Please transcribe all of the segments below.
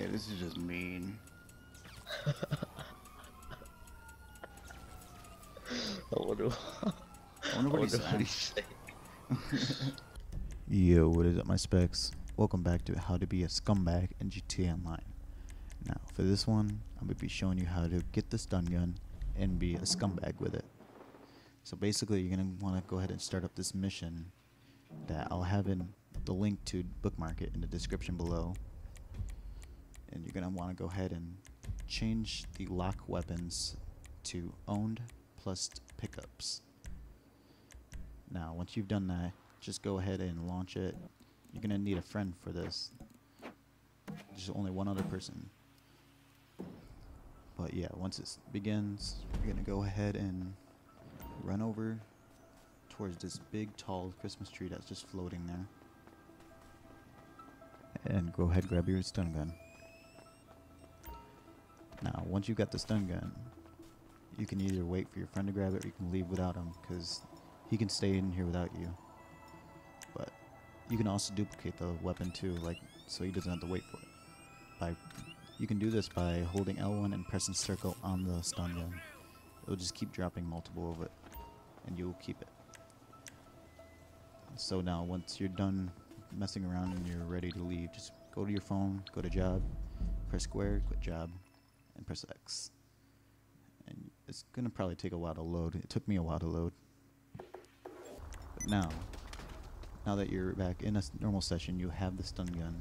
Okay, this is just mean. I wonder what he's saying. Yo, what is up, my specs? Welcome back to How to Be a Scumbag in GTA Online. Now, for this one, I'm going to be showing you how to get the stun gun and be a scumbag with it. So basically, you're going to want to go ahead and start up this mission that I'll have in the link to bookmark it in the description below. And you're going to want to go ahead and change the lock weapons to owned plus pickups. Now, once you've done that, just go ahead and launch it. You're going to need a friend for this. There's only one other person. But yeah, once it begins, you're going to go ahead and run over towards this big, tall Christmas tree that's just floating there. And go ahead and grab your stun gun. Now, once you've got the stun gun, you can either wait for your friend to grab it or you can leave without him, because he can stay in here without you. But you can also duplicate the weapon too, like, so he doesn't have to wait for it. You can do this by holding L1 and pressing circle on the stun gun. It'll just keep dropping multiple of it, and you'll keep it. So now, once you're done messing around and you're ready to leave, just go to your phone, go to job, press square, quit job, and press X. And it's gonna probably take a while to load. It took me a while to load. But now that you're back in a normal session, you have the stun gun,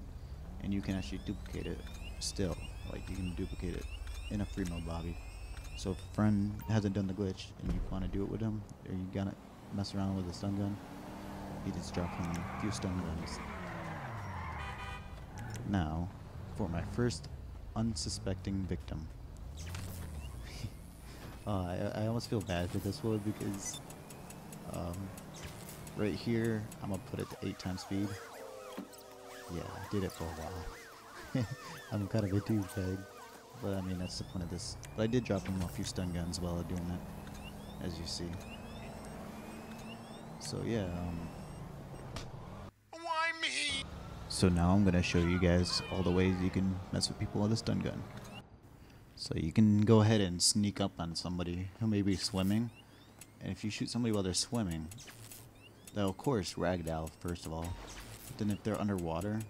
and you can actually duplicate it still. Like, you can duplicate it in a free mode lobby. So if a friend hasn't done the glitch and you want to do it with him, or you gotta mess around with the stun gun, you just drop him a few stun guns. Now, for my first unsuspecting victim. I almost feel bad for this one because right here, I'm gonna put it to 8x speed. Yeah, I did it for a while. I'm kind of a douchebag, but I mean, that's the point of this. But I did drop him a few stun guns while doing that, as you see. So yeah. Why me? So now I'm gonna show you guys all the ways you can mess with people with a stun gun. So you can go ahead and sneak up on somebody who may be swimming, and if you shoot somebody while they're swimming, they'll of course ragdoll first of all. But then if they're underwater,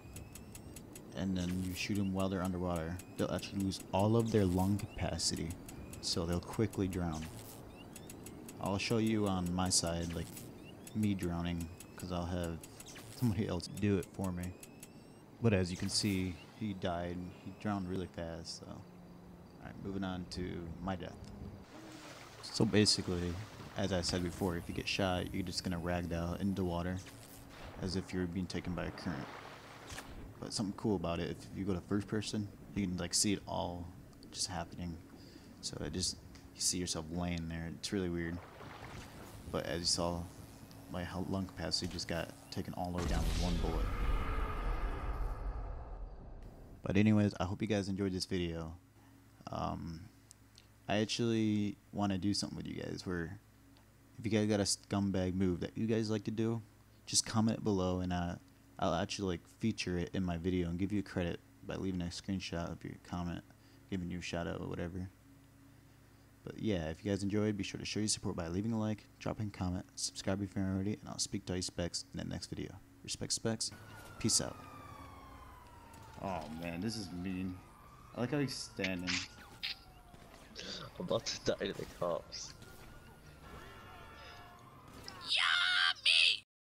and then you shoot them while they're underwater, they'll actually lose all of their lung capacity, so they'll quickly drown. I'll show you on my side, like me drowning, because I'll have somebody else do it for me. But as you can see, he died. He drowned really fast. So, alright, moving on to my death. So basically, as I said before, if you get shot, you're just gonna ragdoll into water, as if you're being taken by a current. But something cool about it, if you go to first person, you can like see it all just happening. So you see yourself laying there. It's really weird. But as you saw, my lung capacity just got taken all the way down with one bullet. But anyways, I hope you guys enjoyed this video. I actually want to do something with you guys where, if you guys got a scumbag move that you guys like to do, just comment below and I'll actually like feature it in my video and give you credit by leaving a screenshot of your comment, giving you a shout out or whatever. But yeah, if you guys enjoyed, be sure to show your support by leaving a like, dropping a comment, subscribe if you're not already, and I'll speak to all you specs in the next video. Respect specs, peace out. Oh man, this is mean. I like how he's standing. I'm about to die to the cops.